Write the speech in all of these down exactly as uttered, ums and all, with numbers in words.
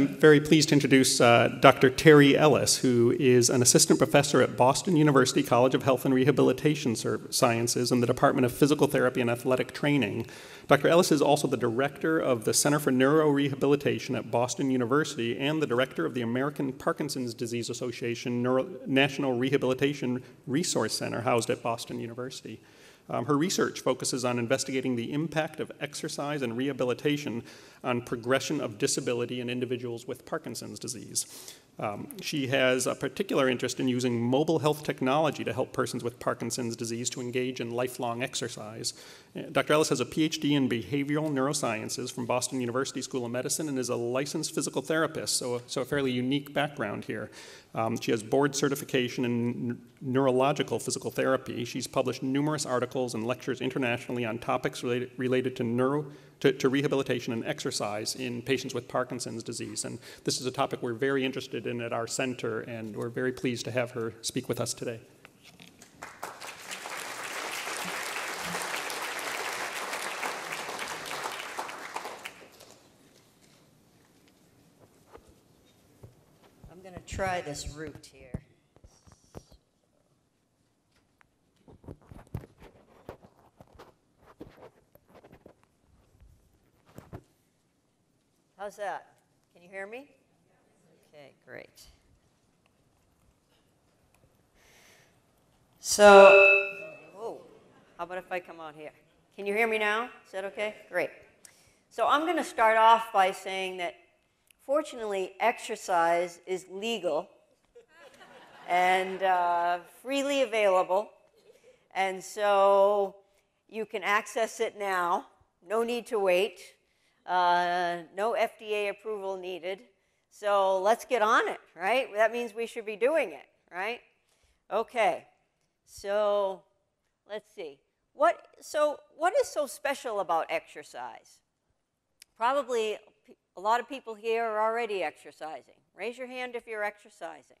I'm very pleased to introduce uh, Doctor Terry Ellis, who is an assistant professor at Boston University College of Health and Rehabilitation Sciences in the Department of Physical Therapy and Athletic Training. Doctor Ellis is also the director of the Center for Neurorehabilitation at Boston University and the director of the American Parkinson's Disease Association National Rehabilitation Resource Center housed at Boston University. Um, her research focuses on investigating the impact of exercise and rehabilitation on progression of disability in individuals with Parkinson's disease. Um, she has a particular interest in using mobile health technology to help persons with Parkinson's disease to engage in lifelong exercise. Uh, Doctor Ellis has a P H D in behavioral neurosciences from Boston University School of Medicine and is a licensed physical therapist, so, so a fairly unique background here. Um, she has board certification in neurological physical therapy. She's published numerous articles and lectures internationally on topics related, related to, neuro, to, to rehabilitation and exercise in patients with Parkinson's disease. And this is a topic we're very interested in at our center, and we're very pleased to have her speak with us today. I'm going to try this route here. How's that? Can you hear me? Okay, great. So, oh, how about if I come out here? Can you hear me now? Is that okay? Great. So I'm going to start off by saying that fortunately exercise is legal and uh, freely available. And so you can access it now. No need to wait. Uh, no F D A approval needed, so let's get on it, right? That means we should be doing it, right? Okay, so let's see. What, so what is so special about exercise? Probably a lot of people here are already exercising. Raise your hand if you're exercising.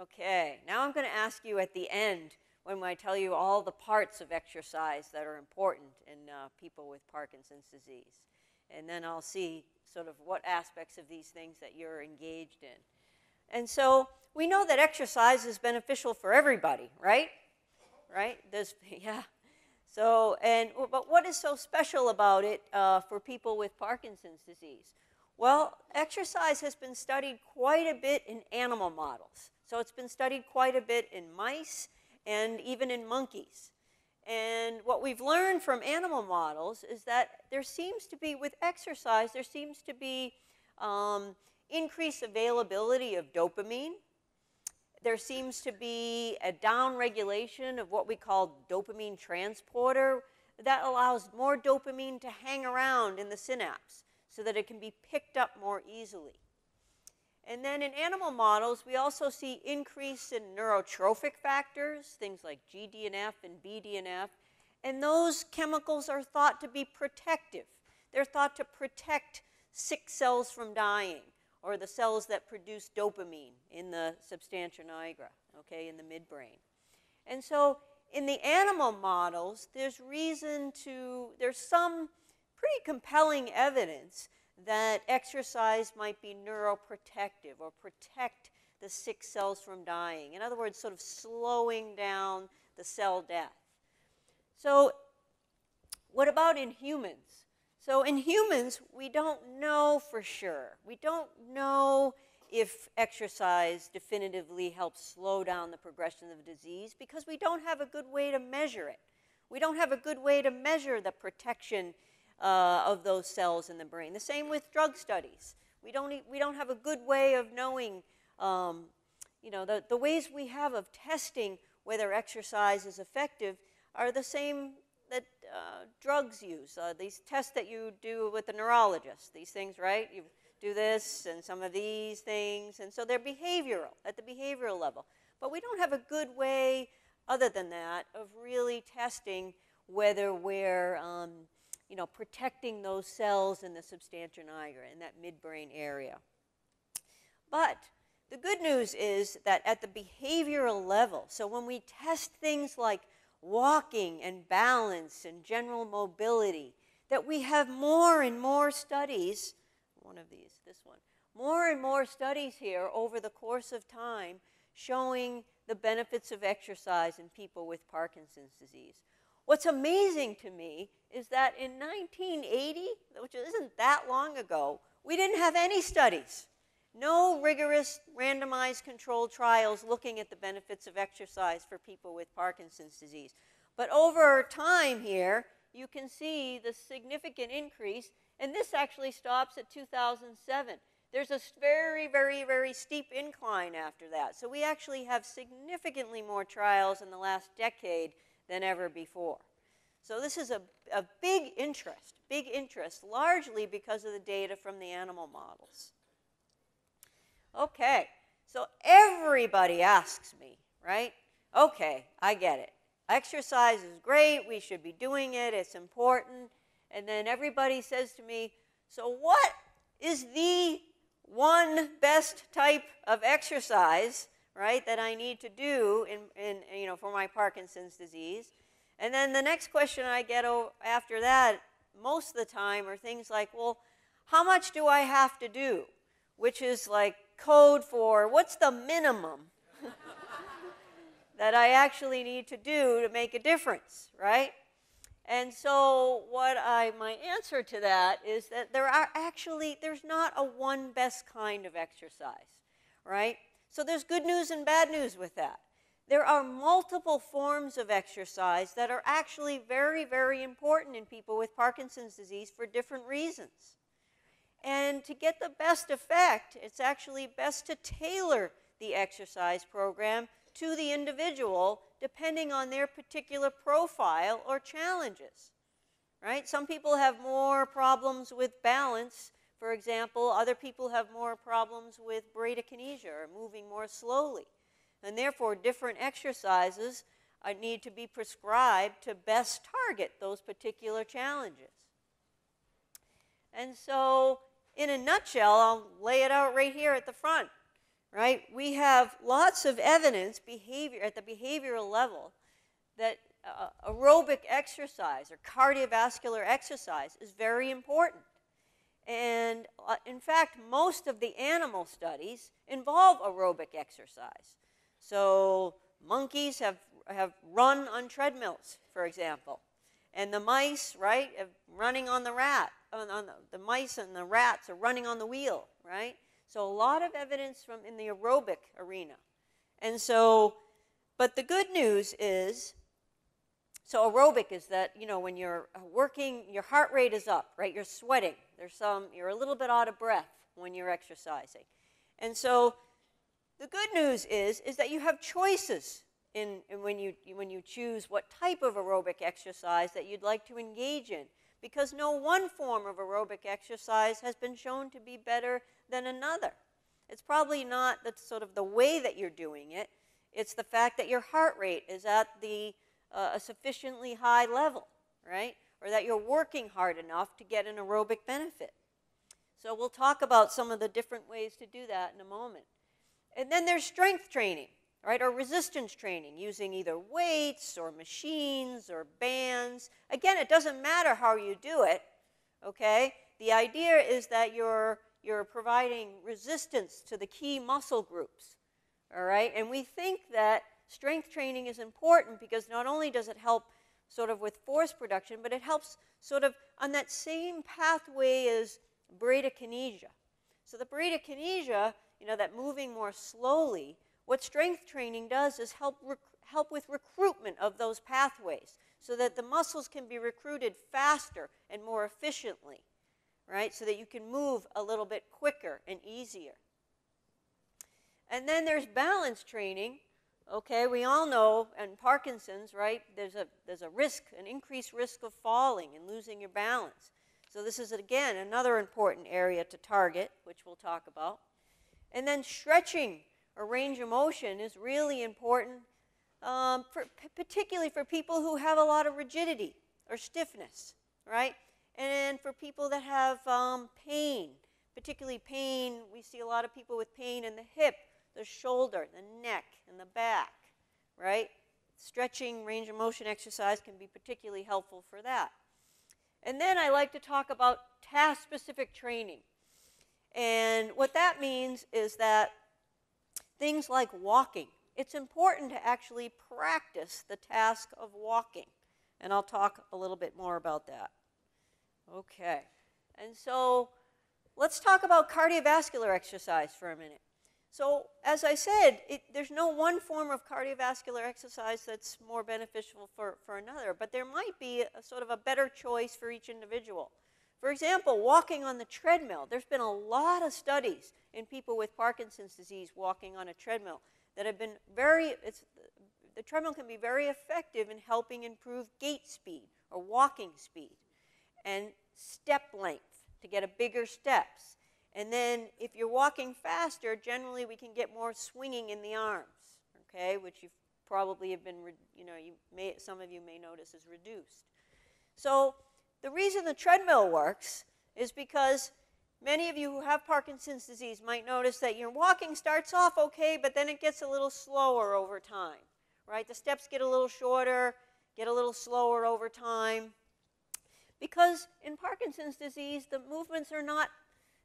Okay, now I'm going to ask you at the end when I tell you all the parts of exercise that are important in uh, people with Parkinson's disease. And then I'll see sort of what aspects of these things that you're engaged in. And so we know that exercise is beneficial for everybody, right? Right? There's, yeah. So, and, but what is so special about it uh, for people with Parkinson's disease? Well, exercise has been studied quite a bit in animal models. So it's been studied quite a bit in mice and even in monkeys. And what we've learned from animal models is that there seems to be, with exercise, there seems to be um, increased availability of dopamine. There seems to be a downregulation of what we call dopamine transporter that allows more dopamine to hang around in the synapse so that it can be picked up more easily. And then in animal models, we also see increase in neurotrophic factors, things like G D N F and B D N F. And those chemicals are thought to be protective. They're thought to protect sick cells from dying, or the cells that produce dopamine in the substantia nigra, okay, in the midbrain. And so in the animal models, there's reason to, there's some pretty compelling evidence that exercise might be neuroprotective or protect the sick cells from dying. In other words, sort of slowing down the cell death. So what about in humans? So in humans, we don't know for sure. We don't know if exercise definitively helps slow down the progression of disease because we don't have a good way to measure it. We don't have a good way to measure the protection Uh, of those cells in the brain. The same with drug studies. We don't, e we don't have a good way of knowing, um, you know, the, the ways we have of testing whether exercise is effective are the same that uh, drugs use. Uh, these tests that you do with the neurologist, these things, right? You do this and some of these things. And so they're behavioral, at the behavioral level. But we don't have a good way, other than that, of really testing whether we're um, you know, protecting those cells in the substantia nigra, in that midbrain area. But the good news is that at the behavioral level, so when we test things like walking and balance and general mobility, that we have more and more studies one of these, this one. More and more studies here over the course of time showing the benefits of exercise in people with Parkinson's disease. What's amazing to me is that in nineteen eighty, which isn't that long ago, we didn't have any studies. No rigorous randomized controlled trials looking at the benefits of exercise for people with Parkinson's disease. But over time here, you can see the significant increase, and this actually stops at two thousand seven. There's a very, very, very steep incline after that. So we actually have significantly more trials in the last decade than ever before. So this is a, a big interest, big interest, largely because of the data from the animal models. Okay, so everybody asks me, right? Okay, I get it. Exercise is great, we should be doing it, it's important. And then everybody says to me, so what is the one best type of exercise, right, that I need to do in, in, you know, for my Parkinson's disease? And then the next question I get after that most of the time are things like, well, how much do I have to do? Which is like code for what's the minimum that I actually need to do to make a difference, right? And so what I, my answer to that is that there are actually, there's not a one best kind of exercise, right? So there's good news and bad news with that. There are multiple forms of exercise that are actually very, very important in people with Parkinson's disease for different reasons. And to get the best effect, it's actually best to tailor the exercise program to the individual depending on their particular profile or challenges, right? Some people have more problems with balance, for example. Other people have more problems with bradykinesia, or moving more slowly. And therefore, different exercises need to be prescribed to best target those particular challenges. And so, in a nutshell, I'll lay it out right here at the front, right? We have lots of evidence behavior, at the behavioral level, that uh, aerobic exercise or cardiovascular exercise is very important. And uh, in fact, most of the animal studies involve aerobic exercise. So monkeys have, have run on treadmills, for example. And the mice, right, are running on the rat. On, on the, the mice and the rats are running on the wheel, right? So a lot of evidence from in the aerobic arena. And so, but the good news is, so aerobic is that, you know, when you're working, your heart rate is up, right? You're sweating. There's some, you're a little bit out of breath when you're exercising. And so the good news is, is that you have choices in, in when you, when you choose what type of aerobic exercise that you'd like to engage in, because no one form of aerobic exercise has been shown to be better than another. It's probably not the sort of the way that you're doing it. It's the fact that your heart rate is at the, uh, a sufficiently high level, right? Or that you're working hard enough to get an aerobic benefit. So we'll talk about some of the different ways to do that in a moment. And then there's strength training, right? Or resistance training using either weights or machines or bands. Again, it doesn't matter how you do it, okay? The idea is that you're, you're providing resistance to the key muscle groups, all right? And we think that strength training is important because not only does it help sort of with force production, but it helps sort of on that same pathway as bradykinesia. So the bradykinesia, you know, that moving more slowly, what strength training does is help, rec help with recruitment of those pathways so that the muscles can be recruited faster and more efficiently, right? So that you can move a little bit quicker and easier. And then there's balance training. Okay, we all know in Parkinson's, right, there's a, there's a risk, an increased risk of falling and losing your balance. So this is, again, another important area to target, which we'll talk about. And then stretching or range of motion is really important, um, for, particularly for people who have a lot of rigidity or stiffness, right? And for people that have um, pain, particularly pain, we see a lot of people with pain in the hip, the shoulder, the neck, and the back, right? Stretching, range of motion exercise can be particularly helpful for that. And then I like to talk about task-specific training. And what that means is that things like walking, it's important to actually practice the task of walking. And I'll talk a little bit more about that. Okay. And so let's talk about cardiovascular exercise for a minute. So as I said, it, there's no one form of cardiovascular exercise that's more beneficial for, for another, but there might be a sort of a better choice for each individual. For example, walking on the treadmill. There's been a lot of studies in people with Parkinson's disease walking on a treadmill that have been very, it's, the treadmill can be very effective in helping improve gait speed or walking speed and step length to get a bigger steps. And then if you're walking faster, generally we can get more swinging in the arms, okay, which you probably have been, you know, you may, some of you may notice is reduced. So the reason the treadmill works is because many of you who have Parkinson's disease might notice that your walking starts off okay, but then it gets a little slower over time, right? The steps get a little shorter, get a little slower over time. Because in Parkinson's disease, the movements are not,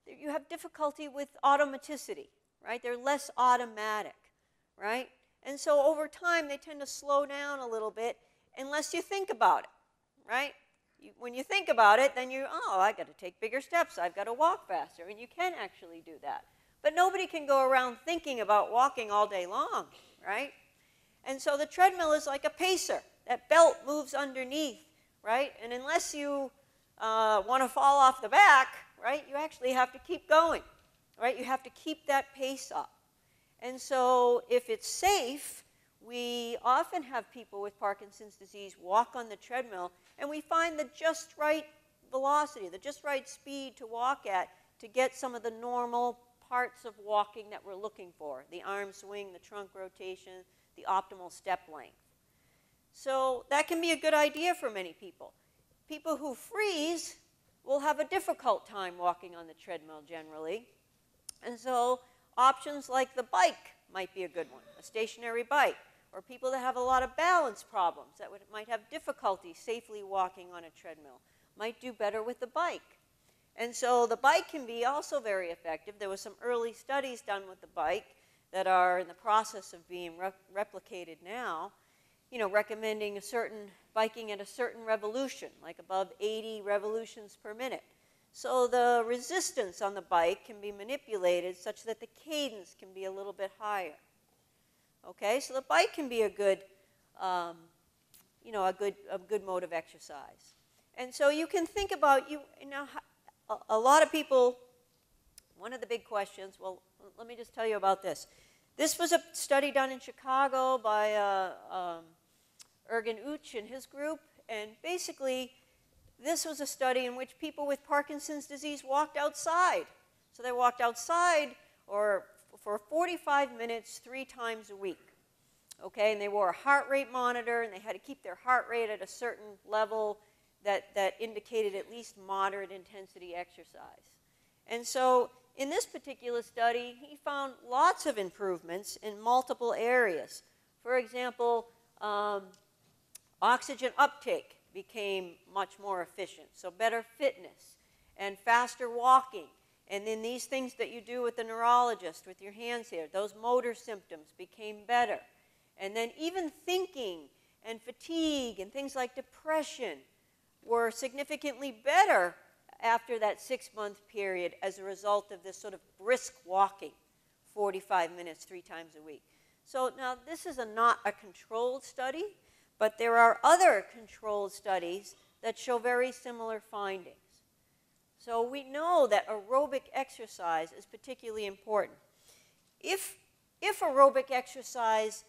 you have difficulty with automaticity, right? They're less automatic, right? And so over time, they tend to slow down a little bit unless you think about it, right? You, when you think about it, then you, oh, I've got to take bigger steps. I've got to walk faster. And you can actually do that. But nobody can go around thinking about walking all day long, right? And so the treadmill is like a pacer. That belt moves underneath, right? And unless you uh, want to fall off the back, right, you actually have to keep going, right? You have to keep that pace up. And so if it's safe, we often have people with Parkinson's disease walk on the treadmill, and we find the just right velocity, the just right speed to walk at to get some of the normal parts of walking that we're looking for, the arm swing, the trunk rotation, the optimal step length. So that can be a good idea for many people. People who freeze will have a difficult time walking on the treadmill generally. And so options like the bike might be a good one, a stationary bike, or people that have a lot of balance problems that would, might have difficulty safely walking on a treadmill might do better with the bike. And so the bike can be also very effective. There were some early studies done with the bike that are in the process of being re replicated now, you know, recommending a certain biking at a certain revolution, like above eighty revolutions per minute. So the resistance on the bike can be manipulated such that the cadence can be a little bit higher. Okay, so the bike can be a good, um, you know, a good, a good mode of exercise. And so you can think about, you, you know, a lot of people, one of the big questions, well, let me just tell you about this. This was a study done in Chicago by uh, um, Ergun Uç and his group, and basically this was a study in which people with Parkinson's disease walked outside. So they walked outside or for forty-five minutes three times a week. Okay, and they wore a heart rate monitor, and they had to keep their heart rate at a certain level that, that indicated at least moderate intensity exercise. And so in this particular study, he found lots of improvements in multiple areas. For example, um, oxygen uptake became much more efficient, so better fitness and faster walking. And then these things that you do with the neurologist with your hands here, those motor symptoms became better. And then even thinking and fatigue and things like depression were significantly better after that six-month period as a result of this sort of brisk walking, forty-five minutes three times a week. So now this is a not a controlled study, but there are other controlled studies that show very similar findings. So we know that aerobic exercise is particularly important. If, if aerobic exercise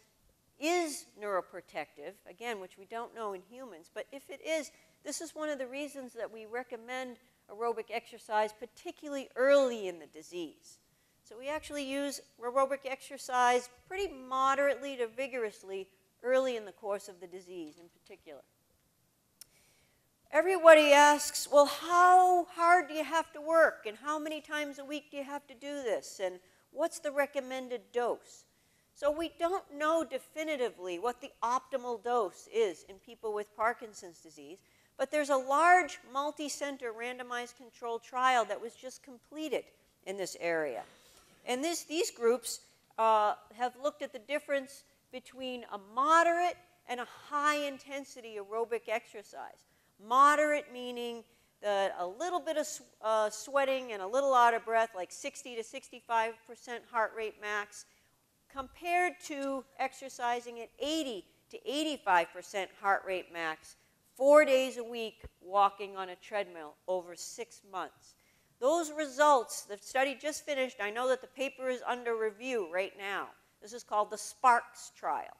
is neuroprotective, again, which we don't know in humans, but if it is, this is one of the reasons that we recommend aerobic exercise, particularly early in the disease. So we actually use aerobic exercise pretty moderately to vigorously early in the course of the disease in particular. Everybody asks, well, how hard do you have to work, and how many times a week do you have to do this, and what's the recommended dose? So we don't know definitively what the optimal dose is in people with Parkinson's disease, but there's a large multi-center randomized controlled trial that was just completed in this area. And this, these groups uh, have looked at the difference between a moderate and a high-intensity aerobic exercise. Moderate meaning the, a little bit of sw uh, sweating and a little out of breath, like sixty to sixty-five percent heart rate max, compared to exercising at eighty to eighty-five percent heart rate max, four days a week walking on a treadmill over six months. Those results, the study just finished, I know that the paper is under review right now. This is called the SPARCS trial.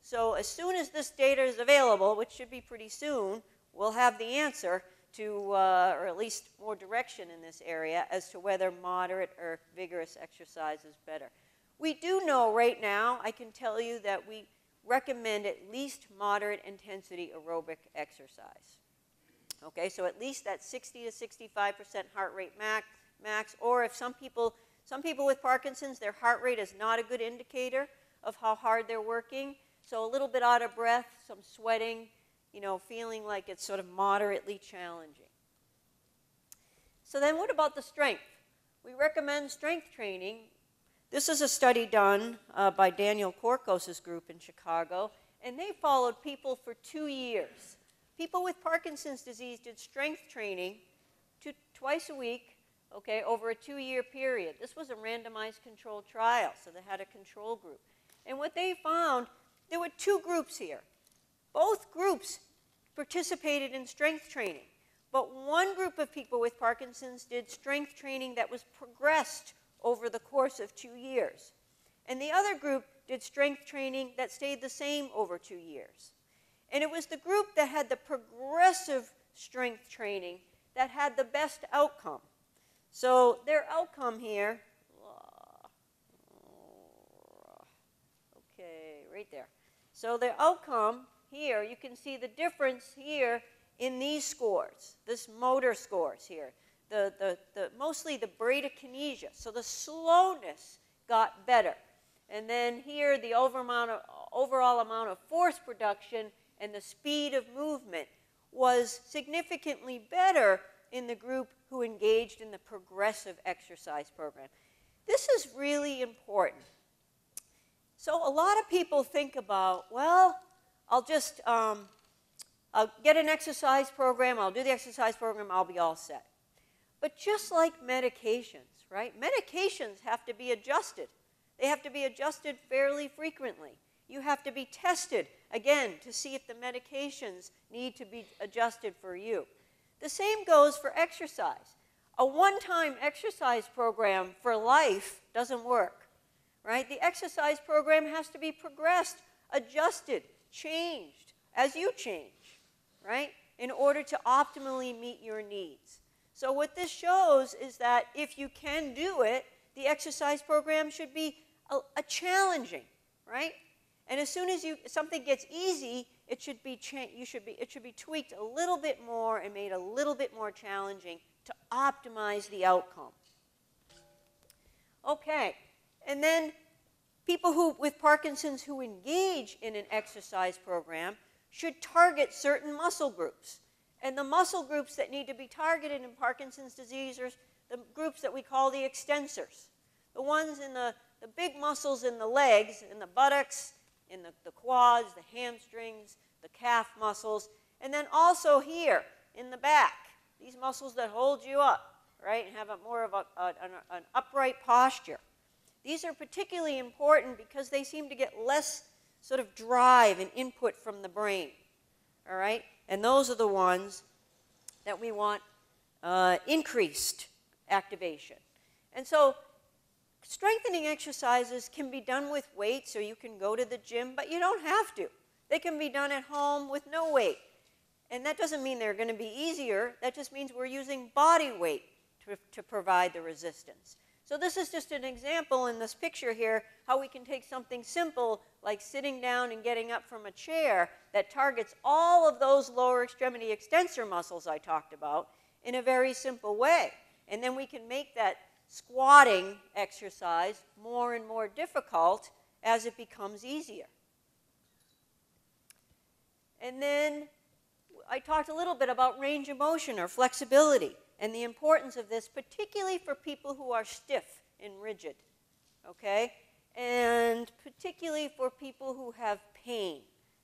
So as soon as this data is available, which should be pretty soon, we'll have the answer to, uh, or at least more direction in this area as to whether moderate or vigorous exercise is better. We do know right now, I can tell you that we recommend at least moderate intensity aerobic exercise. Okay, so at least that sixty to sixty-five percent heart rate max, max, or if some people, some people with Parkinson's, their heart rate is not a good indicator of how hard they're working. So a little bit out of breath, some sweating, you know, feeling like it's sort of moderately challenging. So then what about the strength? We recommend strength training. This is a study done uh, by Daniel Korkos's group in Chicago, and they followed people for two years. People with Parkinson's disease did strength training two, twice a week, okay, over a two-year period. This was a randomized controlled trial, so they had a control group. And what they found, there were two groups here. Both groups participated in strength training, but one group of people with Parkinson's did strength training that was progressed over the course of two years. And the other group did strength training that stayed the same over two years. And it was the group that had the progressive strength training that had the best outcome. So their outcome here, okay, right there. So their outcome here, you can see the difference here in these scores, this motor scores here, the, the, the, mostly the bradykinesia. So the slowness got better. And then here, the over amount of, overall amount of force production and the speed of movement was significantly better in the group who engaged in the progressive exercise program. This is really important. So a lot of people think about, well, I'll just um, I'll get an exercise program, I'll do the exercise program, I'll be all set. But just like medications, right? Medications have to be adjusted. They have to be adjusted fairly frequently. You have to be tested, again, to see if the medications need to be adjusted for you. The same goes for exercise. A one-time exercise program for life doesn't work, right? The exercise program has to be progressed, adjusted, changed as you change, right, in order to optimally meet your needs. So what this shows is that if you can do it, the exercise program should be a, a challenging, right? And as soon as you, something gets easy, it should be you should be it should be tweaked a little bit more and made a little bit more challenging to optimize the outcome. Okay, and then people who with Parkinson's who engage in an exercise program should target certain muscle groups. And the muscle groups that need to be targeted in Parkinson's disease are the groups that we call the extensors, the ones in the, the big muscles in the legs, in the buttocks, in the, the quads, the hamstrings, the calf muscles, and then also here in the back, these muscles that hold you up, right, and have a more of a, a, an, an upright posture. These are particularly important because they seem to get less sort of drive and input from the brain, all right? And those are the ones that we want uh, increased activation. And so strengthening exercises can be done with weights, or you can go to the gym, but you don't have to. They can be done at home with no weight. And that doesn't mean they're going to be easier. That just means we're using body weight to, to provide the resistance. So this is just an example in this picture here how we can take something simple like sitting down and getting up from a chair that targets all of those lower extremity extensor muscles I talked about in a very simple way. And then we can make that squatting exercise more and more difficult as it becomes easier. And then I talked a little bit about range of motion or flexibility. and the importance of this, particularly for people who are stiff and rigid, okay? And particularly for people who have pain.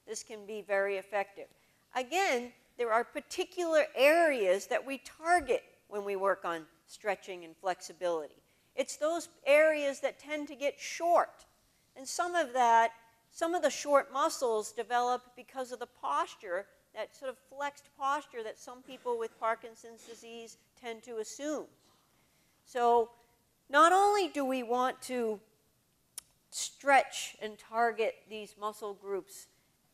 This can be very effective. Again, there are particular areas that we target when we work on stretching and flexibility. It's those areas that tend to get short. And some of that, some of the short muscles develop because of the posture, that sort of flexed posture that some people with Parkinson's disease tend to assume. So not only do we want to stretch and target these muscle groups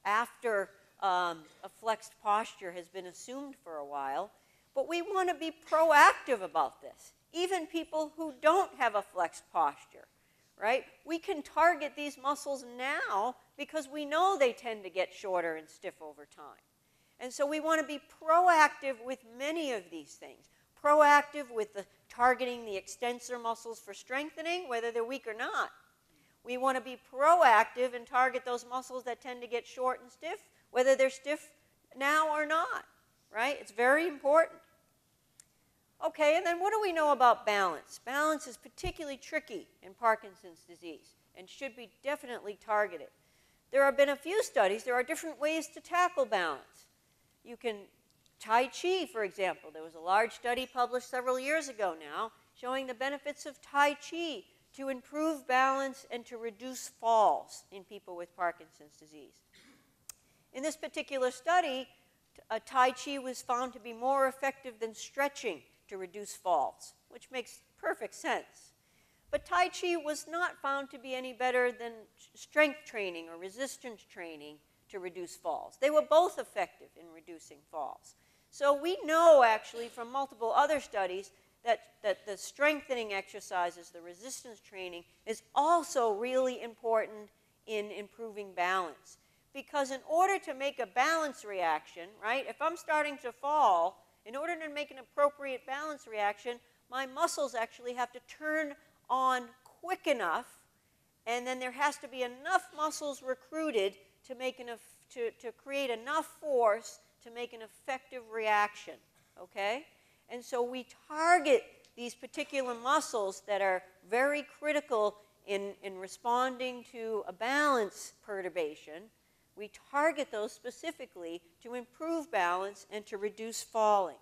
after um, a flexed posture has been assumed for a while, but we want to be proactive about this. Even people who don't have a flexed posture, right? We can target these muscles now because we know they tend to get shorter and stiff over time. And so we want to be proactive with many of these things. Proactive with the targeting the extensor muscles for strengthening, whether they're weak or not. We want to be proactive and target those muscles that tend to get short and stiff, whether they're stiff now or not, right? It's very important. Okay, and then what do we know about balance? Balance is particularly tricky in Parkinson's disease and should be definitely targeted. There have been a few studies. There are different ways to tackle balance. You can, Tai Chi, for example. There was a large study published several years ago now showing the benefits of Tai Chi to improve balance and to reduce falls in people with Parkinson's disease. In this particular study, uh, Tai Chi was found to be more effective than stretching to reduce falls, which makes perfect sense. But Tai Chi was not found to be any better than strength training or resistance training to reduce falls. They were both effective in reducing falls. So we know actually from multiple other studies that, that the strengthening exercises, the resistance training, is also really important in improving balance. Because in order to make a balance reaction, right, if I'm starting to fall, in order to make an appropriate balance reaction, my muscles actually have to turn on quick enough, and then there has to be enough muscles recruited to make an, to, to create enough force to make an effective reaction, okay? And so we target these particular muscles that are very critical in, in responding to a balance perturbation. We target those specifically to improve balance and to reduce falling.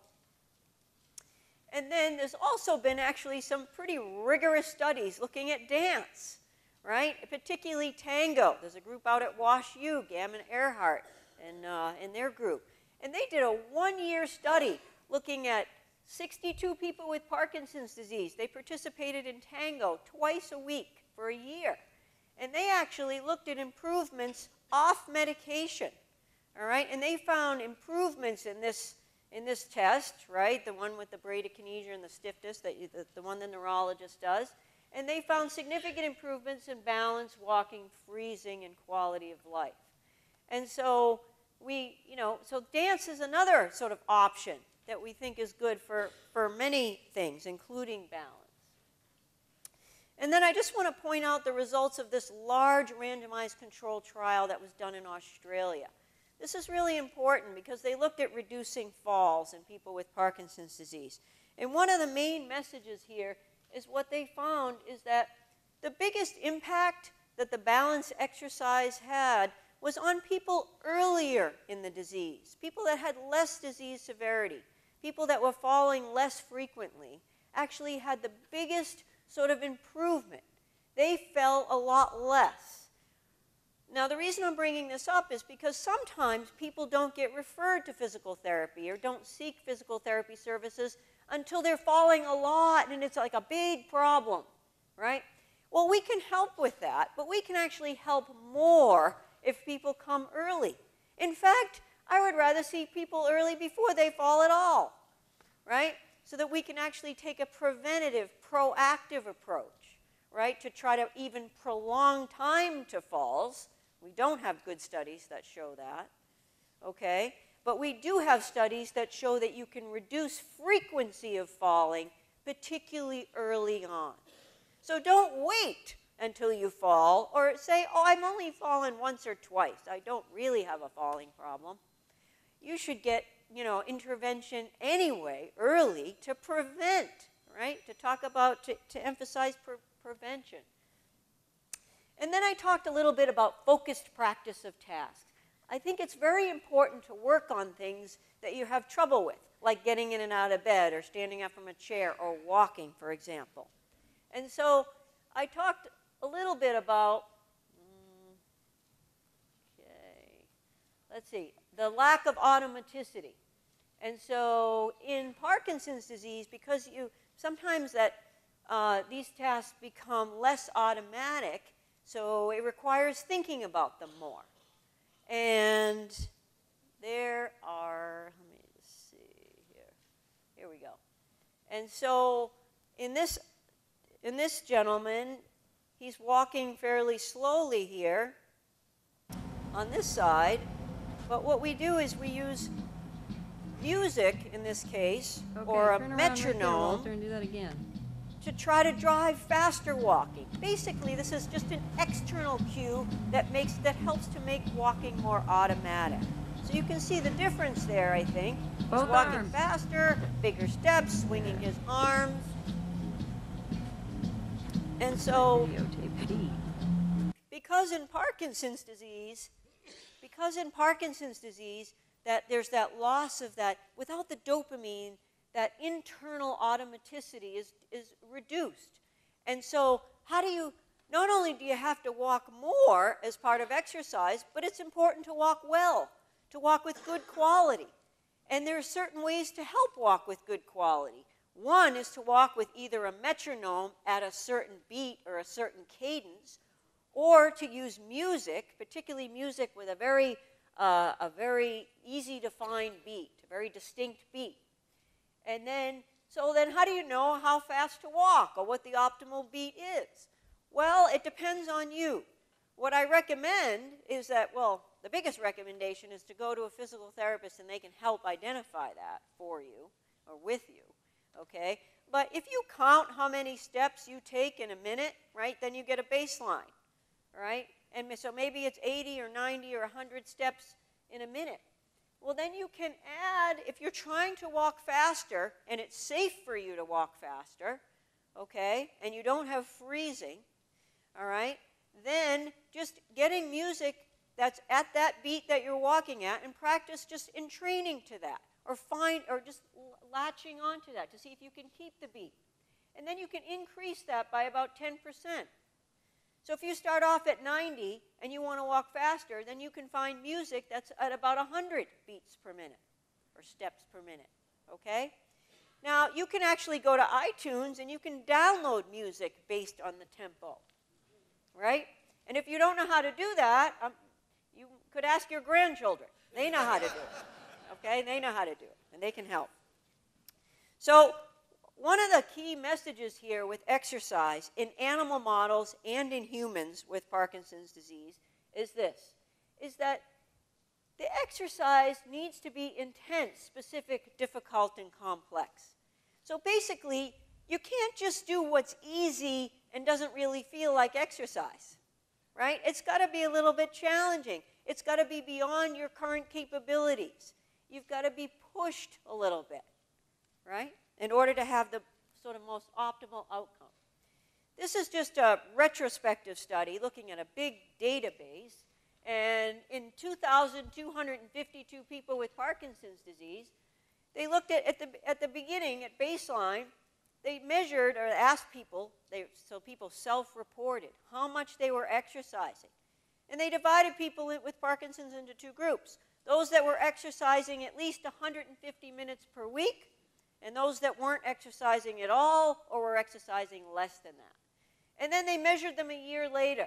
And then there's also been actually some pretty rigorous studies looking at dance, right? Particularly tango. There's a group out at Wash U, Gammon Earhart and, uh, and their group. And they did a one-year study looking at sixty-two people with Parkinson's disease. They participated in tango twice a week for a year. And they actually looked at improvements off medication, all right? And they found improvements in this, in this test, right? The one with the bradykinesia and the stiffness, that you, the, the one the neurologist does. And they found significant improvements in balance, walking, freezing, and quality of life. And so we, you know, so dance is another sort of option that we think is good for, for many things, including balance. And then I just want to point out the results of this large randomized control trial that was done in Australia. This is really important because they looked at reducing falls in people with Parkinson's disease. And one of the main messages here is what they found is that the biggest impact that the balance exercise had was on people earlier in the disease, people that had less disease severity, people that were falling less frequently, actually had the biggest sort of improvement. They fell a lot less. Now, the reason I'm bringing this up is because sometimes people don't get referred to physical therapy or don't seek physical therapy services until they're falling a lot and it's like a big problem, right? Well, we can help with that, but we can actually help more if people come early. In fact, I would rather see people early before they fall at all, right? So that we can actually take a preventative, proactive approach, right, to try to even prolong time to falls. We don't have good studies that show that, okay? But we do have studies that show that you can reduce frequency of falling, particularly early on. So don't wait until you fall or say, oh, I've only fallen once or twice. I don't really have a falling problem. You should get you know, intervention anyway, early, to prevent, right? To talk about, to, to emphasize pre prevention. And then I talked a little bit about focused practice of tasks. I think it's very important to work on things that you have trouble with, like getting in and out of bed or standing up from a chair or walking, for example. And so I talked a little bit about, okay, let's see, the lack of automaticity. And so in Parkinson's disease, because you sometimes that uh, these tasks become less automatic, so it requires thinking about them more. And there are, let me see here. Here we go. And so in this, in this gentleman, he's walking fairly slowly here on this side. But what we do is we use music in this case, okay, or a metronome, and do that again, to try to drive faster walking. Basically, this is just an external cue that makes that helps to make walking more automatic. So you can see the difference there, I think. He's Both walking arms. faster, bigger steps, swinging his arms. And so, because in Parkinson's disease, because in Parkinson's disease, that there's that loss of that, without the dopamine, that internal automaticity is, is reduced. And so how do you, not only do you have to walk more as part of exercise, but it's important to walk well, to walk with good quality. And there are certain ways to help walk with good quality. One is to walk with either a metronome at a certain beat or a certain cadence, or to use music, particularly music with a very, uh, a very easy to find beat, a very distinct beat. And then, so then how do you know how fast to walk or what the optimal beat is? Well, it depends on you. What I recommend is that, well, the biggest recommendation is to go to a physical therapist and they can help identify that for you or with you, okay? But if you count how many steps you take in a minute, right, then you get a baseline, right? And so maybe it's eighty or ninety or a hundred steps in a minute. Well, then you can add, if you're trying to walk faster and it's safe for you to walk faster, okay, and you don't have freezing, all right, then just getting music that's at that beat that you're walking at and practice just in training to that, or find, or just latching onto that to see if you can keep the beat. And then you can increase that by about ten percent. So if you start off at ninety and you want to walk faster, then you can find music that's at about a hundred beats per minute or steps per minute, okay? Now, you can actually go to iTunes and you can download music based on the tempo, right? And if you don't know how to do that, um, you could ask your grandchildren. They know how to do it, okay? They know how to do it, and they can help. So, one of the key messages here with exercise in animal models and in humans with Parkinson's disease is this, is that the exercise needs to be intense, specific, difficult, and complex. So basically, you can't just do what's easy and doesn't really feel like exercise, right? It's got to be a little bit challenging. It's got to be beyond your current capabilities. You've got to be pushed a little bit, right? In order to have the sort of most optimal outcome. This is just a retrospective study looking at a big database. And in two thousand two hundred fifty-two people with Parkinson's disease, they looked at, at, the, at the beginning, at baseline, they measured or asked people, they, so people self-reported, how much they were exercising. And they divided people with Parkinson's into two groups. Those that were exercising at least one hundred fifty minutes per week, and those that weren't exercising at all or were exercising less than that. And then they measured them a year later.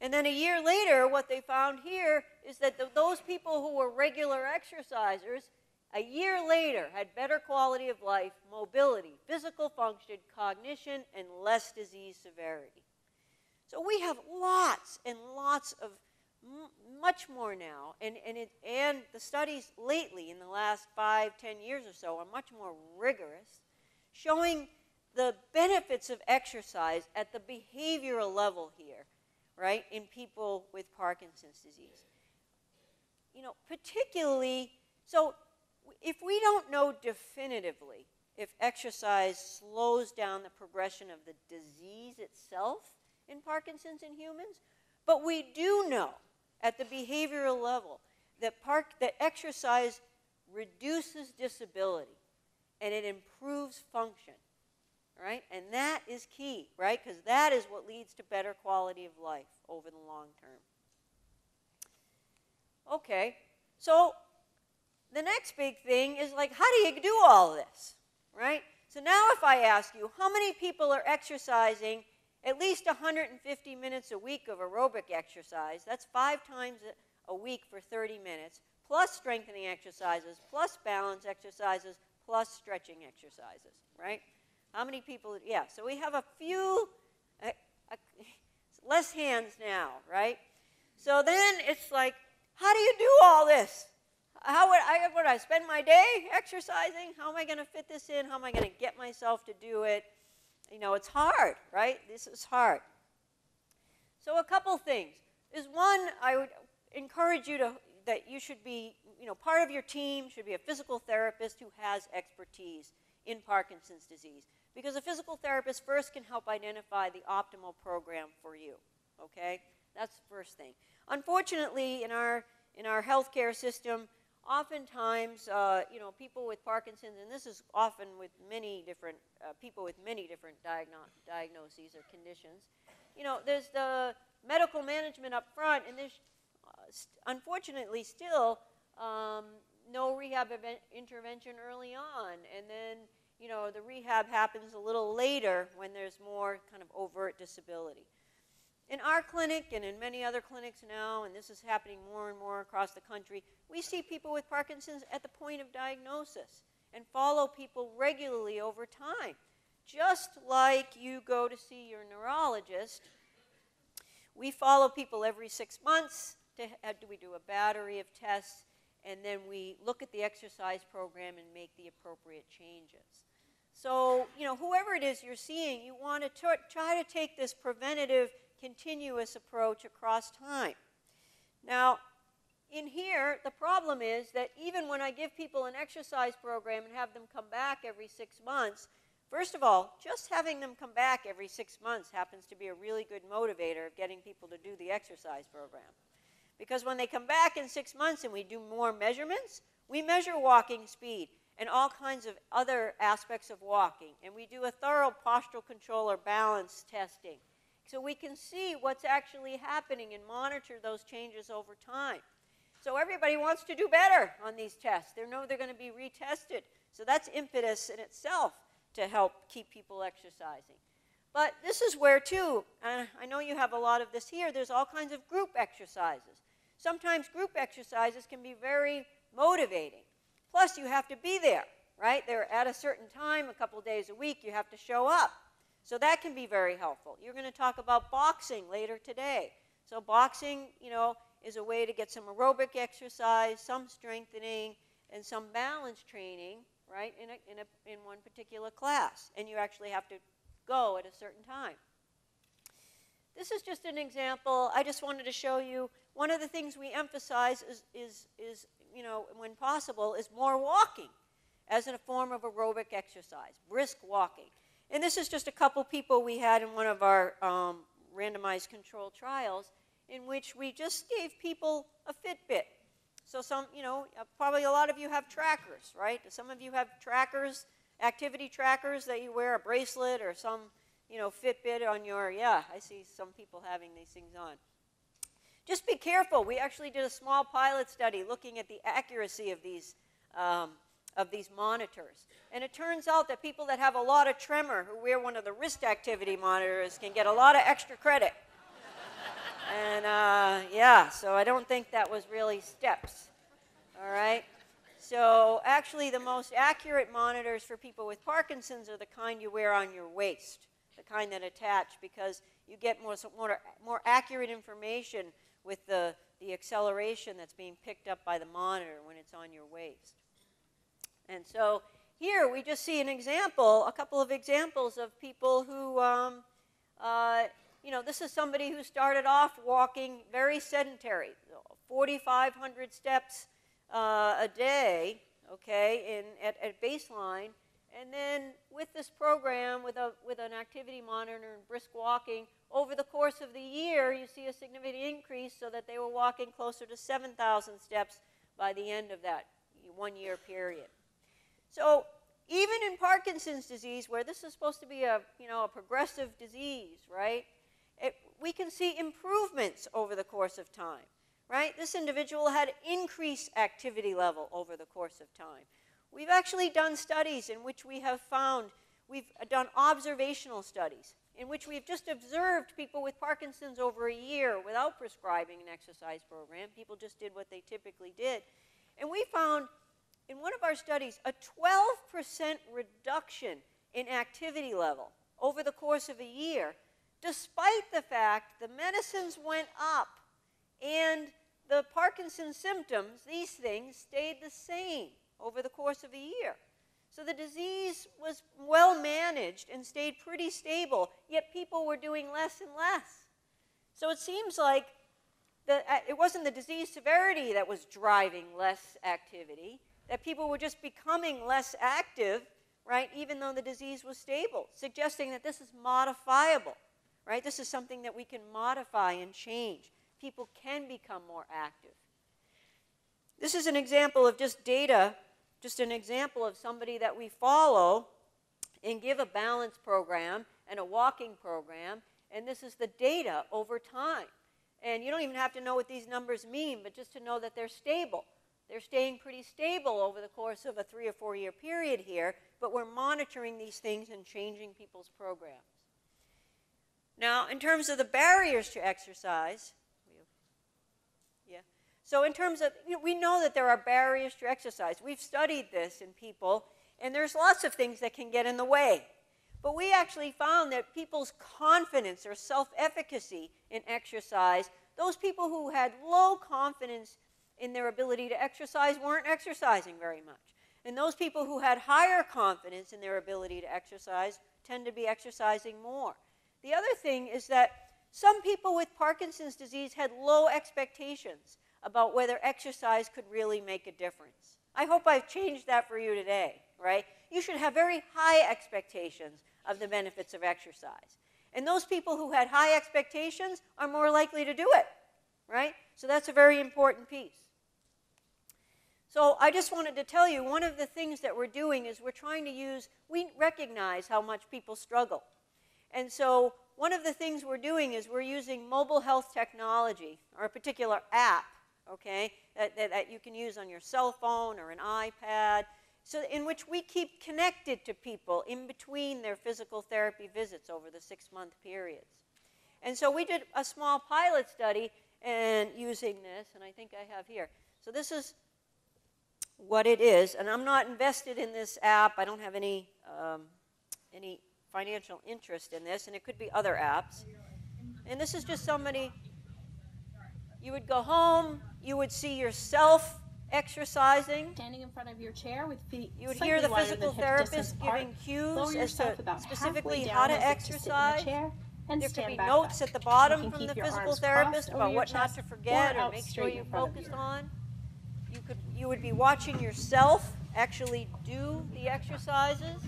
And then a year later, what they found here is that the, those people who were regular exercisers a year later had better quality of life, mobility, physical function, cognition, and less disease severity. So we have lots and lots of much more now, and, and, it, and the studies lately in the last five, ten years or so are much more rigorous, showing the benefits of exercise at the behavioral level here, right, in people with Parkinson's disease. You know, particularly So if we don't know definitively if exercise slows down the progression of the disease itself in Parkinson's in humans, but we do know at the behavioral level that, park, that exercise reduces disability and it improves function, right? And that is key, right? Because that is what leads to better quality of life over the long term. Okay, so the next big thing is like, how do you do all this, right? So now if I ask you, how many people are exercising at least one hundred fifty minutes a week of aerobic exercise? That's five times a week for thirty minutes, plus strengthening exercises, plus balance exercises, plus stretching exercises, right? How many people? Yeah, so we have a few, uh, uh, less hands now, right? So then it's like, how do you do all this? How would I, would I spend my day exercising? How am I going to fit this in? How am I going to get myself to do it? You know, it's hard, right? This is hard. So a couple things. Is one, I would encourage you to, that you should be, you know, part of your team should be a physical therapist who has expertise in Parkinson's disease. Because a physical therapist first can help identify the optimal program for you, okay? That's the first thing. Unfortunately, in our, in our healthcare system, oftentimes, uh, you know, people with Parkinson's, and this is often with many different, uh, people with many different diagno- diagnoses or conditions, you know, there's the medical management up front, and there's uh, st- unfortunately still um, no rehab event- intervention early on, and then, you know, the rehab happens a little later when there's more kind of overt disability. In our clinic and in many other clinics now, and this is happening more and more across the country, we see people with Parkinson's at the point of diagnosis and follow people regularly over time. Just like you go to see your neurologist, we follow people every six months. To, we do a battery of tests, and then we look at the exercise program and make the appropriate changes. So, you know, whoever it is you're seeing, you want to try to take this preventative continuous approach across time. Now, in here, the problem is that even when I give people an exercise program and have them come back every six months, first of all, just having them come back every six months happens to be a really good motivator of getting people to do the exercise program. Because when they come back in six months and we do more measurements, we measure walking speed and all kinds of other aspects of walking. And we do a thorough postural control or balance testing. So we can see what's actually happening and monitor those changes over time. So everybody wants to do better on these tests. They know they're going to be retested. So that's impetus in itself to help keep people exercising. But this is where, too, and I know you have a lot of this here, there's all kinds of group exercises. Sometimes group exercises can be very motivating. Plus, you have to be there, right? They're at a certain time, a couple days a week, you have to show up. So that can be very helpful. You're going to talk about boxing later today. So boxing, you know, is a way to get some aerobic exercise, some strengthening, and some balance training, right, in, a, in, a, in one particular class. And you actually have to go at a certain time. This is just an example. I just wanted to show you one of the things we emphasize is, is, is you know, when possible, is more walking as a form of aerobic exercise, brisk walking. And this is just a couple people we had in one of our um, randomized control trials in which we just gave people a Fitbit. So some, you know, probably a lot of you have trackers, right? Some of you have trackers, activity trackers that you wear a bracelet or some, you know, Fitbit on your, yeah, I see some people having these things on. Just be careful. We actually did a small pilot study looking at the accuracy of these um, of these monitors. And it turns out that people that have a lot of tremor who wear one of the wrist activity monitors can get a lot of extra credit. and uh, yeah, so I don't think that was really steps, all right? So actually the most accurate monitors for people with Parkinson's are the kind you wear on your waist, the kind that attach, because you get more, more, more accurate information with the, the acceleration that's being picked up by the monitor when it's on your waist. And so here we just see an example, a couple of examples of people who, um, uh, you know, this is somebody who started off walking very sedentary, forty-five hundred steps uh, a day, okay, in, at, at baseline. And then with this program, with, a, with an activity monitor and brisk walking, over the course of the year, you see a significant increase so that they were walking closer to seven thousand steps by the end of that one-year period. So even in Parkinson's disease, where this is supposed to be a, you know, a progressive disease, right, it, we can see improvements over the course of time, right? This individual had increased activity level over the course of time. We've actually done studies in which we have found, we've done observational studies in which we've just observed people with Parkinson's over a year without prescribing an exercise program. People just did what they typically did. And we found in one of our studies a twelve percent reduction in activity level over the course of a year, despite the fact the medicines went up and the Parkinson's symptoms, these things, stayed the same over the course of a year. So the disease was well managed and stayed pretty stable, yet people were doing less and less. So it seems like the, it wasn't the disease severity that was driving less activity, that people were just becoming less active, right, even though the disease was stable, suggesting that this is modifiable, right? This is something that we can modify and change. People can become more active. This is an example of just data, just an example of somebody that we follow and give a balance program and a walking program, and this is the data over time. And you don't even have to know what these numbers mean, but just to know that they're stable. They're staying pretty stable over the course of a three or four year period here, but we're monitoring these things and changing people's programs. Now, in terms of the barriers to exercise, So in terms of, you know, we know that there are barriers to exercise. We've studied this in people, and there's lots of things that can get in the way. But we actually found that people's confidence or self-efficacy in exercise, those people who had low confidence in their ability to exercise weren't exercising very much. And those people who had higher confidence in their ability to exercise tend to be exercising more. The other thing is that some people with Parkinson's disease had low expectations about whether exercise could really make a difference. I hope I've changed that for you today, right? You should have very high expectations of the benefits of exercise. And those people who had high expectations are more likely to do it, right? So that's a very important piece. So I just wanted to tell you, one of the things that we're doing is we're trying to use, we recognize how much people struggle. And so one of the things we're doing is we're using mobile health technology, or a particular app, okay, that, that, that you can use on your cell phone or an iPad, so in which we keep connected to people in between their physical therapy visits over the six-month periods. And so we did a small pilot study and using this, and I think I have here. So this is what it is, and I'm not invested in this app. I don't have any, um, any financial interest in this, and it could be other apps. And this is just somebody, you would go home, you would see yourself exercising. Standing in front of your chair with feet. You would hear the physical therapist giving cues as to specifically how to exercise. There could be notes at the bottom from the physical therapist about what not to forget or make sure you're focused on. You could, you would be watching yourself actually do the exercises.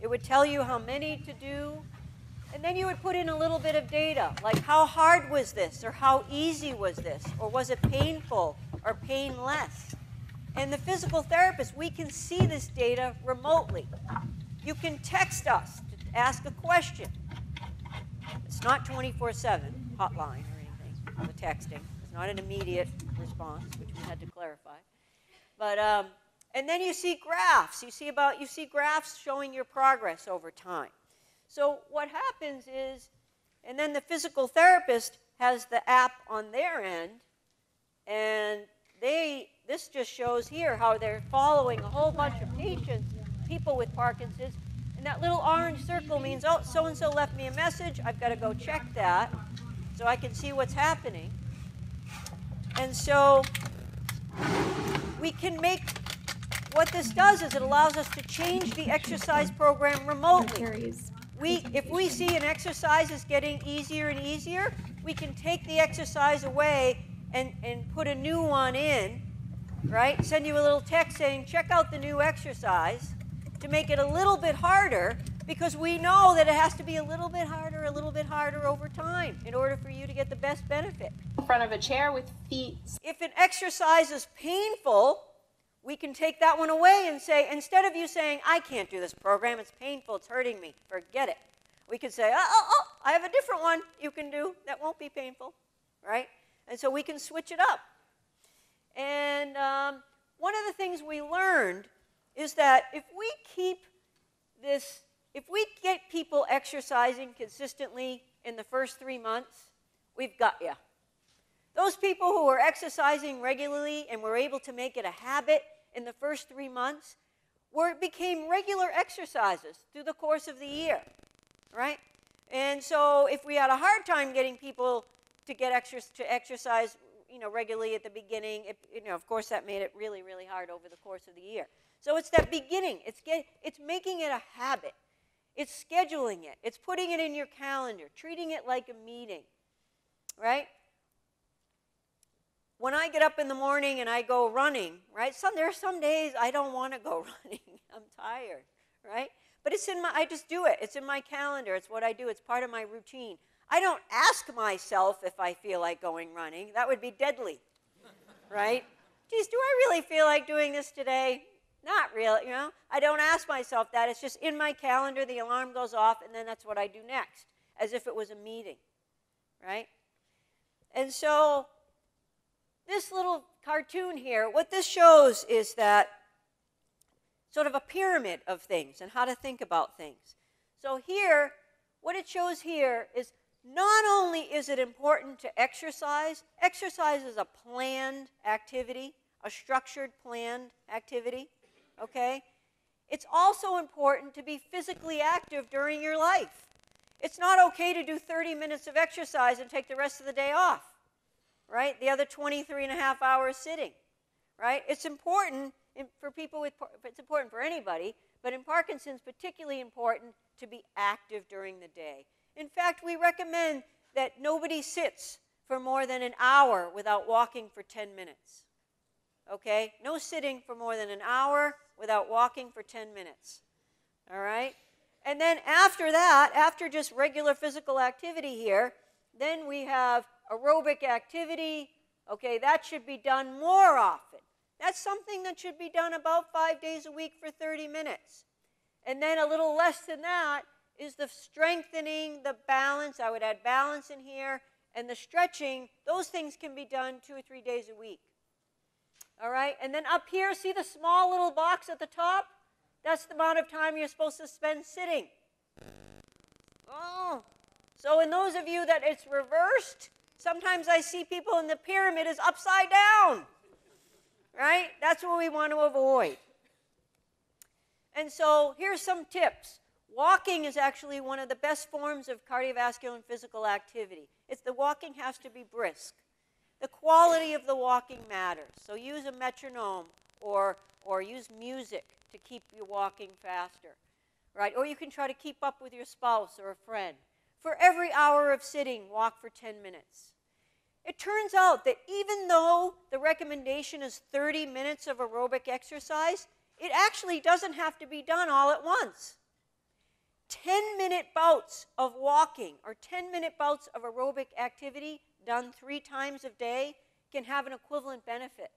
It would tell you how many to do. And then you would put in a little bit of data, like how hard was this, or how easy was this, or was it painful or painless? And the physical therapist, we can see this data remotely. You can text us to ask a question. It's not twenty-four seven hotline or anything, the texting. It's not an immediate response, which we had to clarify. But, um, and then you see graphs. You see, about, you see graphs showing your progress over time. So what happens is, and then the physical therapist has the app on their end, and they, this just shows here how they're following a whole bunch of patients, people with Parkinson's, and that little orange circle means, oh, so-and-so left me a message, I've got to go check that, so I can see what's happening. And so we can make, what this does is it allows us to change the exercise program remotely. We, if we see an exercise is getting easier and easier, we can take the exercise away and, and put a new one in, right? Send you a little text saying, check out the new exercise to make it a little bit harder, because we know that it has to be a little bit harder, a little bit harder over time in order for you to get the best benefit. In front of a chair with feet. If an exercise is painful, we can take that one away and say, instead of you saying, I can't do this program, it's painful, it's hurting me, forget it. We could say, oh, oh, oh, I have a different one you can do that won't be painful, right? And so we can switch it up. And um, one of the things we learned is that if we keep this, if we get people exercising consistently in the first three months, we've got you. Those people who are exercising regularly and were able to make it a habit in the first three months, where it became regular exercises through the course of the year, right? And so if we had a hard time getting people to get exer to exercise, you know, regularly at the beginning, it, you know, of course that made it really, really hard over the course of the year. So it's that beginning. It's get, it's making it a habit. It's scheduling it. It's putting it in your calendar, treating it like a meeting, right? When I get up in the morning and I go running, right? Some, there are some days I don't want to go running. I'm tired, right? But it's in my, I just do it. It's in my calendar. It's what I do. It's part of my routine. I don't ask myself if I feel like going running. That would be deadly, right? Geez, do I really feel like doing this today? Not really, you know? I don't ask myself that. It's just in my calendar. The alarm goes off, and then that's what I do next, as if it was a meeting, right? And so this little cartoon here, what this shows is that sort of a pyramid of things and how to think about things. So here, what it shows here is not only is it important to exercise, exercise is a planned activity, a structured planned activity, okay? It's also important to be physically active during your life. It's not okay to do thirty minutes of exercise and take the rest of the day off, right? The other twenty-three and a half hours sitting, right? It's important for people with, it's important for anybody, but in Parkinson's, particularly important to be active during the day. In fact, we recommend that nobody sits for more than an hour without walking for ten minutes, okay? No sitting for more than an hour without walking for ten minutes, all right? And then after that, after just regular physical activity here, then we have aerobic activity, okay, that should be done more often. That's something that should be done about five days a week for thirty minutes. And then a little less than that is the strengthening, the balance, I would add balance in here, and the stretching, those things can be done two or three days a week. All right, and then up here, see the small little box at the top? That's the amount of time you're supposed to spend sitting. Oh, so in those of you that it's reversed, sometimes I see people in the pyramid is upside down, right? That's what we want to avoid. And so here's some tips. Walking is actually one of the best forms of cardiovascular and physical activity. It's the walking has to be brisk. The quality of the walking matters. So use a metronome or, or use music to keep you walking faster, right? Or you can try to keep up with your spouse or a friend. For every hour of sitting, walk for ten minutes. It turns out that even though the recommendation is thirty minutes of aerobic exercise, it actually doesn't have to be done all at once. ten-minute bouts of walking or ten-minute bouts of aerobic activity done three times a day can have an equivalent benefit.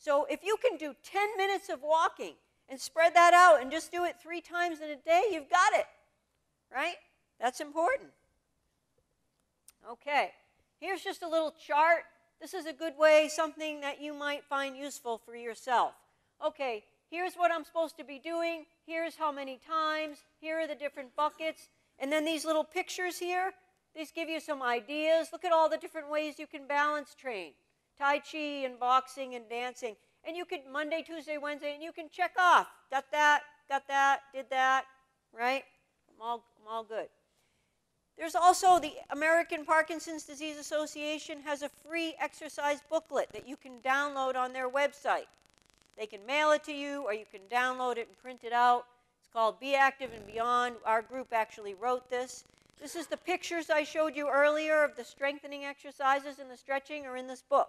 So if you can do ten minutes of walking and spread that out and just do it three times in a day, you've got it, right? That's important. Okay, here's just a little chart. This is a good way, something that you might find useful for yourself. Okay, here's what I'm supposed to be doing. Here's how many times. Here are the different buckets. And then these little pictures here, these give you some ideas. Look at all the different ways you can balance train. Tai Chi and boxing and dancing. And you could Monday, Tuesday, Wednesday, and you can check off. Got that, got that, did that, right? I'm all, I'm all good. There's also the American Parkinson's Disease Association has a free exercise booklet that you can download on their website. They can mail it to you, or you can download it and print it out. It's called Be Active and Beyond. Our group actually wrote this. This is the pictures I showed you earlier of the strengthening exercises and the stretching are in this book.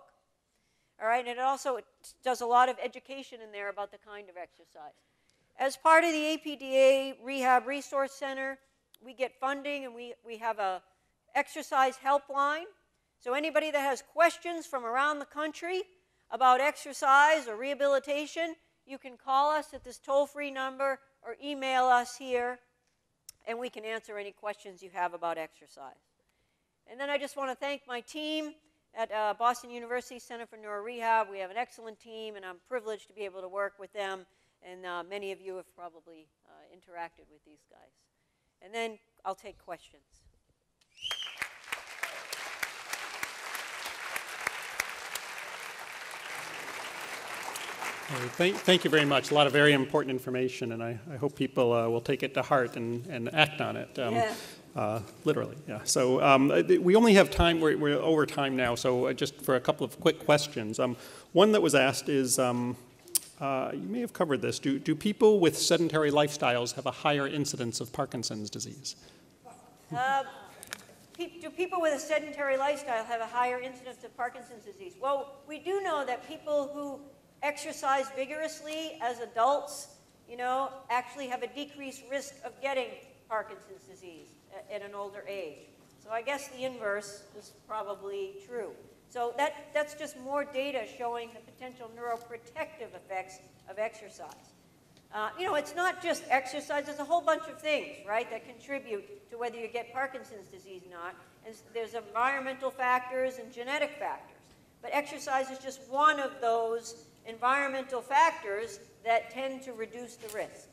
All right, and it also it does a lot of education in there about the kind of exercise. As part of the A P D A Rehab Resource Center, we get funding and we, we have an exercise helpline. So anybody that has questions from around the country about exercise or rehabilitation, you can call us at this toll-free number or email us here, and we can answer any questions you have about exercise. And then I just want to thank my team at uh, Boston University Center for Neurorehab. We have an excellent team, and I'm privileged to be able to work with them. And uh, many of you have probably uh, interacted with these guys. And then I'll take questions. Thank, thank you very much. A lot of very important information, and I, I hope people uh, will take it to heart and, and act on it. Um, yeah. Uh, literally, yeah. So um, we only have time, we're, we're over time now, so just for a couple of quick questions. Um, one that was asked is, um, uh, you may have covered this, do, do people with sedentary lifestyles have a higher incidence of Parkinson's disease? Uh, do people with a sedentary lifestyle have a higher incidence of Parkinson's disease? Well, we do know that people who exercise vigorously as adults, you know, actually have a decreased risk of getting Parkinson's disease at, at an older age. So I guess the inverse is probably true. So that, that's just more data showing the potential neuroprotective effects of exercise. Uh, you know, it's not just exercise. There's a whole bunch of things, right, that contribute to whether you get Parkinson's disease or not. And there's environmental factors and genetic factors. But exercise is just one of those environmental factors that tend to reduce the risk.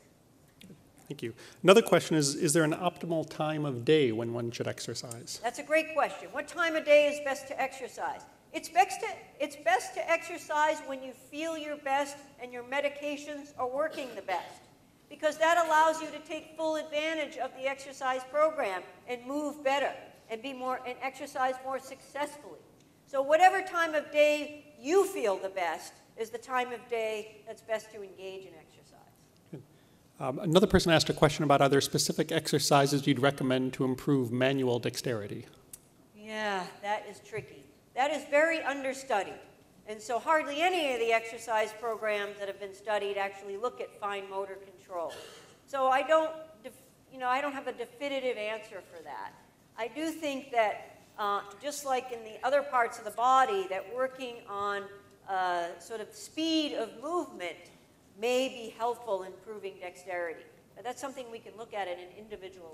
Thank you. Another question is, is there an optimal time of day when one should exercise? That's a great question. What time of day is best to exercise? It's best to, it's best to exercise when you feel your best and your medications are working the best, because that allows you to take full advantage of the exercise program and move better and be more and exercise more successfully. So whatever time of day you feel the best is the time of day that's best to engage in exercise. Um, another person asked a question about, are there specific exercises you'd recommend to improve manual dexterity? Yeah, that is tricky. That is very understudied. And so hardly any of the exercise programs that have been studied actually look at fine motor control. So I don't, you know, I don't have a definitive answer for that. I do think that uh, just like in the other parts of the body, that working on uh, sort of speed of movement may be helpful in improving dexterity. But that's something we can look at at an individual